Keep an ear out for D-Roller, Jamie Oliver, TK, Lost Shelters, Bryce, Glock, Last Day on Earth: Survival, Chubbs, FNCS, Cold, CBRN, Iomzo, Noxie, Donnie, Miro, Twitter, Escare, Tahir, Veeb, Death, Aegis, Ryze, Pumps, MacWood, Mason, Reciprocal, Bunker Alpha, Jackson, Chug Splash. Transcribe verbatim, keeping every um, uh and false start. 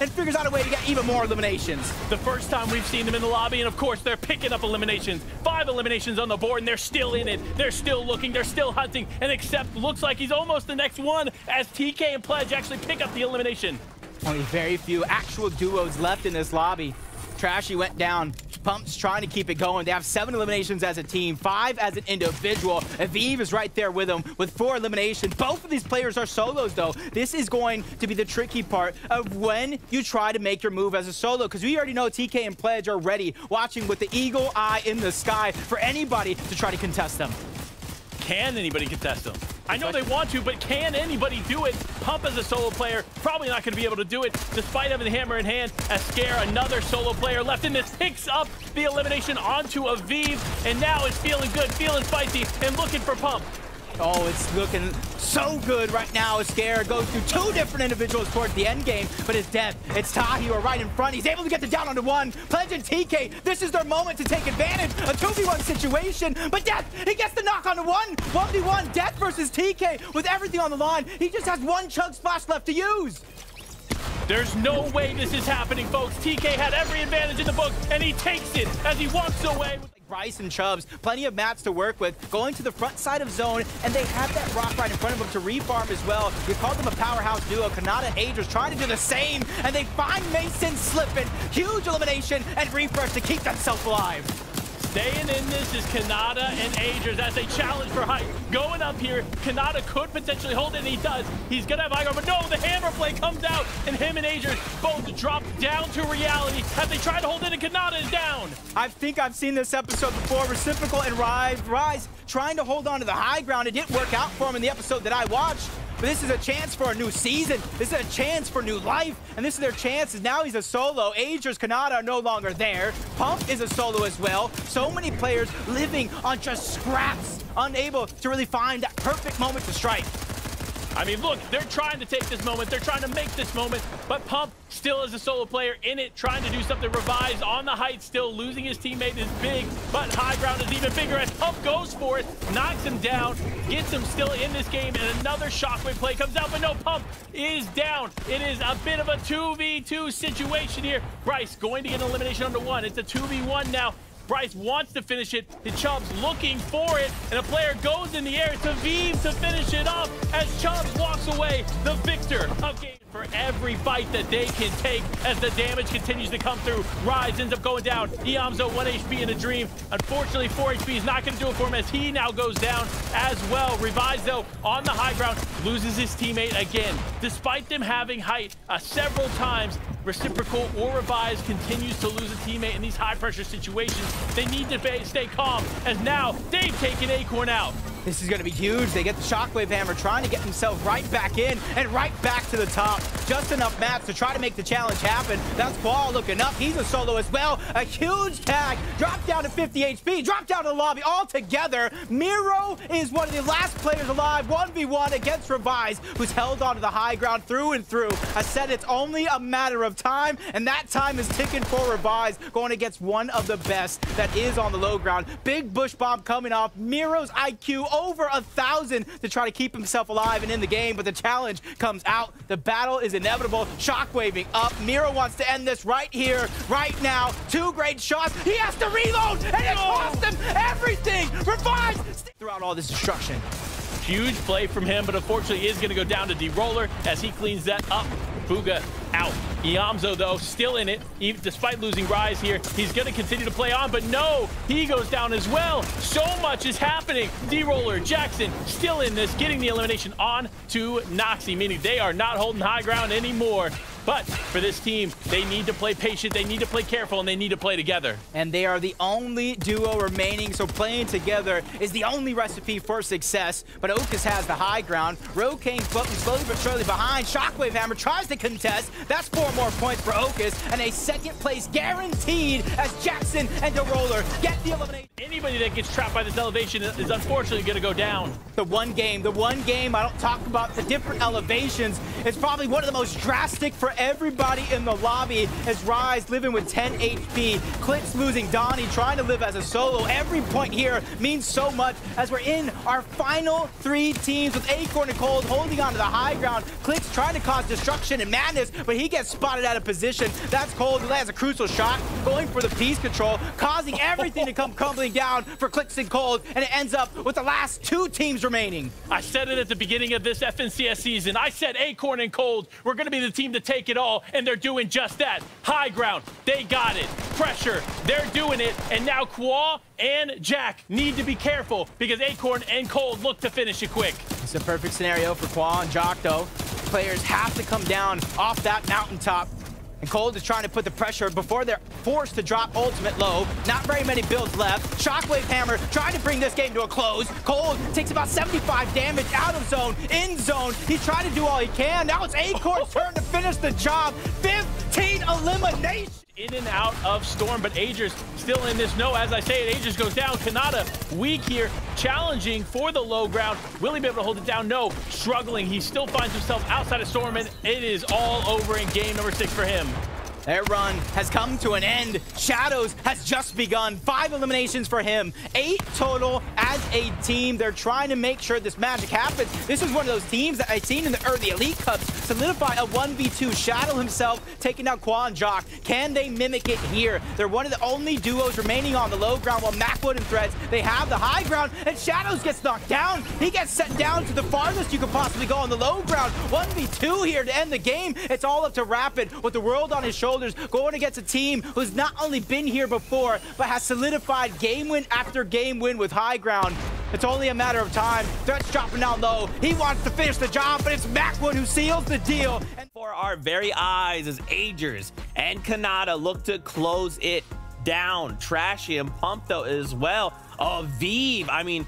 and figures out a way to get even more eliminations. The first time we've seen them in the lobby, and of course they're picking up eliminations. Five eliminations on the board, and they're still in it. They're still looking, they're still hunting, and Accept looks like he's almost the next one as T K and Pledge actually pick up the elimination. Only very few actual duos left in this lobby. Trashy went down. Pumps trying to keep it going. They have seven eliminations as a team, five as an individual. Aviv is right there with them with four eliminations. Both of these players are solos, though. This is going to be the tricky part of when you try to make your move as a solo, because we already know T K and Pledge are ready, watching with the eagle eye in the sky for anybody to try to contest them. Can anybody contest them? I know they want to, but can anybody do it? Pump as a solo player, probably not going to be able to do it, despite having the hammer in hand. Escare, another solo player left in this, picks up the elimination onto Aviv, and now is feeling good, feeling spicy, and looking for Pump. Oh, it's looking so good right now. Escare goes through two different individuals towards the end game, but his Death, it's Tahir right in front. He's able to get the down onto one. Pledge and T K, this is their moment to take advantage. A two v one situation, but Death, he gets the knock onto one. one v one, Death versus T K with everything on the line. He just has one Chug Splash left to use. There's no way this is happening, folks. T K had every advantage in the book, and he takes it as he walks away. Bryce and Chubbs, plenty of mats to work with, going to the front side of zone, and they have that rock right in front of them to refarm as well. You called them a powerhouse duo. Kanata, Aegis trying to do the same, and they find Mason slipping. Huge elimination and refresh to keep themselves alive. Staying in this is Kanata and Aegis as they challenge for height. Going up here, Kanata could potentially hold it, and he does. He's going to have Acorn, but no, the hammer play comes out, and him and Aegis both drop down to reality as they try to hold it, and Kanata is down. I think I've seen this episode before. Reciprocal and Ryze, Ryze trying to hold on to the high ground. It didn't work out for him in the episode that I watched. But this is a chance for a new season. This is a chance for new life. And this is their chance. Now he's a solo. Aegis, Kanata are no longer there. Pump is a solo as well. So many players living on just scraps, unable to really find that perfect moment to strike. I mean, look, they're trying to take this moment. They're trying to make this moment. But Pump still is a solo player in it, trying to do something. Revise on the height, still losing his teammate is big, but high ground is even bigger as Pump goes for it, knocks him down, gets him still in this game, and another shockwave play comes out, but no, Pump is down. It is a bit of a two v two situation here. Bryce going to get an elimination under one. It's a two v one now. Bryce wants to finish it. The Chubbs looking for it, and a player goes in the air to Veeb to finish it off as Chubbs walks away, the victor of game. For every bite that they can take as the damage continues to come through, Ryze ends up going down. Iomzo, one H P in a dream. Unfortunately, four H P is not going to do it for him as he now goes down as well. Revise, though, on the high ground, loses his teammate again. Despite them having height uh, several times, Reciprocal or Revise continues to lose a teammate in these high-pressure situations. They need to stay calm as now they've taken Acorn out. This is going to be huge. They get the shockwave hammer, trying to get themselves right back in and right back to the top. Just enough mats to try to make the challenge happen. That's Kwa looking up. He's a solo as well. A huge tag. Dropped down to fifty H P. Dropped down to the lobby altogether. Miro is one of the last players alive. one v one against Revise, who's held onto the high ground through and through. I said it's only a matter of time, and that time is ticking for Revise, going against one of the best that is on the low ground. Big bush bomb coming off. Miro's I Q over a thousand to try to keep himself alive and in the game, but the challenge comes out. The battle is inevitable. Shockwaving up. Miro wants to end this right here, right now. Two great shots. He has to reload, and it cost him everything. Revise throughout all this destruction. Huge play from him, but unfortunately is going to go down to D-Roller as he cleans that up. Fuga out. Iomzo, though, still in it. Even despite losing Ryze here, he's going to continue to play on, but no, he goes down as well. So much is happening. D-Roller, Jackson, still in this, getting the elimination on to Noxie, meaning they are not holding high ground anymore. But for this team, they need to play patient, they need to play careful, and they need to play together. And they are the only duo remaining, so playing together is the only recipe for success. But Okus has the high ground. Rokane floating slowly but surely behind. Shockwave hammer tries to contest. That's four more points for Okus, and a second place guaranteed as Jackson and D-Roller get the elimination. Anybody that gets trapped by this elevation is unfortunately going to go down. The one game, the one game I don't talk about the different elevations. It's probably one of the most drastic for everybody in the lobby as Ryze living with ten H P. Klix losing Donnie, trying to live as a solo. Every point here means so much as we're in our final three teams with Acorn and Cold holding on to the high ground. Klix trying to cause destruction and madness, but he gets spotted out of position. That's Cold. He lands a crucial shot, going for the peace control, causing everything to come crumbling down for Klix and Cold, and it ends up with the last two teams remaining. I said it at the beginning of this F N C S season. I said Acorn and Cold were going to be the team to take it all, and they're doing just that. High ground, they got it. Pressure, they're doing it, and now Kwa and Jack need to be careful because Acorn and Cold look to finish it quick. It's a perfect scenario for Kwa and Jack, though. Players have to come down off that mountaintop. And Cold is trying to put the pressure before they're forced to drop ultimate low. Not very many builds left. Shockwave Hammer trying to bring this game to a close. Cold takes about seventy-five damage out of zone, in zone. He's trying to do all he can. Now it's Acorn's turn to finish the job. fifteen eliminations. In and out of Storm, but Aegis still in this. No, as I say it, Aegis goes down. Kanata weak here, challenging for the low ground. Will he be able to hold it down? No, struggling. He still finds himself outside of Storm, and it is all over in game number six for him. Their run has come to an end. Shadows has just begun. Five eliminations for him. Eight total as a team. They're trying to make sure this magic happens. This is one of those teams that I've seen in the early Elite Cups solidify a one v two. Shadow himself taking down Kwa and Jock. Can they mimic it here? They're one of the only duos remaining on the low ground while Macwood and Threads, they have the high ground, and Shadows gets knocked down. He gets sent down to the farthest you could possibly go on the low ground. one v two here to end the game. It's all up to Rapid with the world on his shoulders, going against a team who's not only been here before, but has solidified game win after game win with high ground. It's only a matter of time. Threat's dropping down low. He wants to finish the job, but it's Macwood who seals the deal. And for our very eyes as Aegis and Kanata look to close it down. Trashy and Pump, though, as well. Oh, Veeb. I mean,